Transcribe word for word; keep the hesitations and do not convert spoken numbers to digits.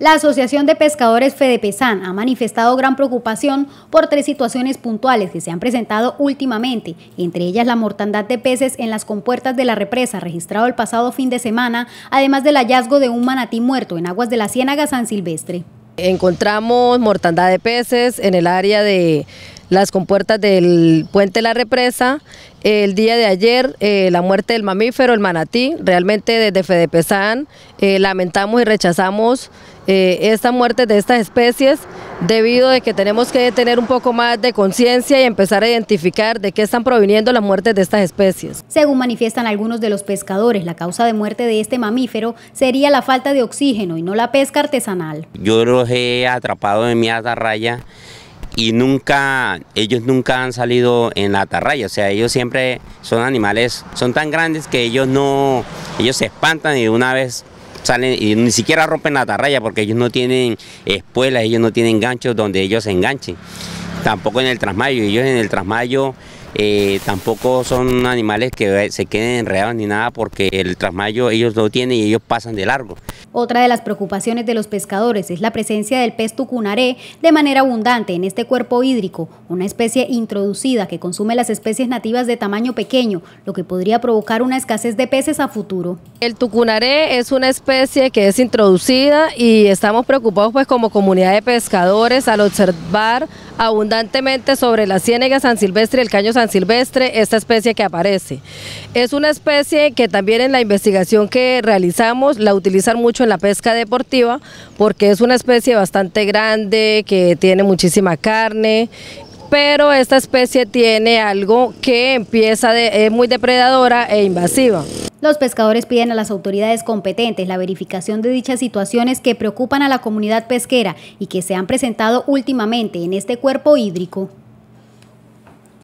La Asociación de Pescadores FEDEPESAN ha manifestado gran preocupación por tres situaciones puntuales que se han presentado últimamente, entre ellas la mortandad de peces en las compuertas de la represa registrado el pasado fin de semana, además del hallazgo de un manatí muerto en aguas de la Ciénaga San Silvestre. Encontramos mortandad de peces en el área de las compuertas del Puente la Represa. El día de ayer, eh, la muerte del mamífero, el manatí. Realmente desde FEDEPESAN eh, lamentamos y rechazamos eh, esta muerte de estas especies, debido a que tenemos que tener un poco más de conciencia y empezar a identificar de qué están proviniendo las muertes de estas especies. Según manifiestan algunos de los pescadores, la causa de muerte de este mamífero sería la falta de oxígeno y no la pesca artesanal. Yo los he atrapado en mi atarraya y nunca, ellos nunca han salido en la atarraya, o sea, ellos siempre son animales, son tan grandes que ellos no, ellos se espantan y una vez salen y ni siquiera rompen la atarraya porque ellos no tienen espuelas, ellos no tienen ganchos donde ellos se enganchen, tampoco en el trasmayo, ellos en el trasmayo eh, tampoco son animales que se queden enredados ni nada porque el trasmayo ellos lo tienen y ellos pasan de largo. Otra de las preocupaciones de los pescadores es la presencia del pez tucunaré de manera abundante en este cuerpo hídrico, una especie introducida que consume las especies nativas de tamaño pequeño, lo que podría provocar una escasez de peces a futuro. El tucunaré es una especie que es introducida y estamos preocupados pues como comunidad de pescadores al observar abundantemente sobre la Ciénaga San Silvestre y el Caño San Silvestre esta especie que aparece. Es una especie que también en la investigación que realizamos la utilizan mucho en la pesca deportiva porque es una especie bastante grande que tiene muchísima carne, pero esta especie tiene algo que empieza de, es muy depredadora e invasiva. Los pescadores piden a las autoridades competentes la verificación de dichas situaciones que preocupan a la comunidad pesquera y que se han presentado últimamente en este cuerpo hídrico.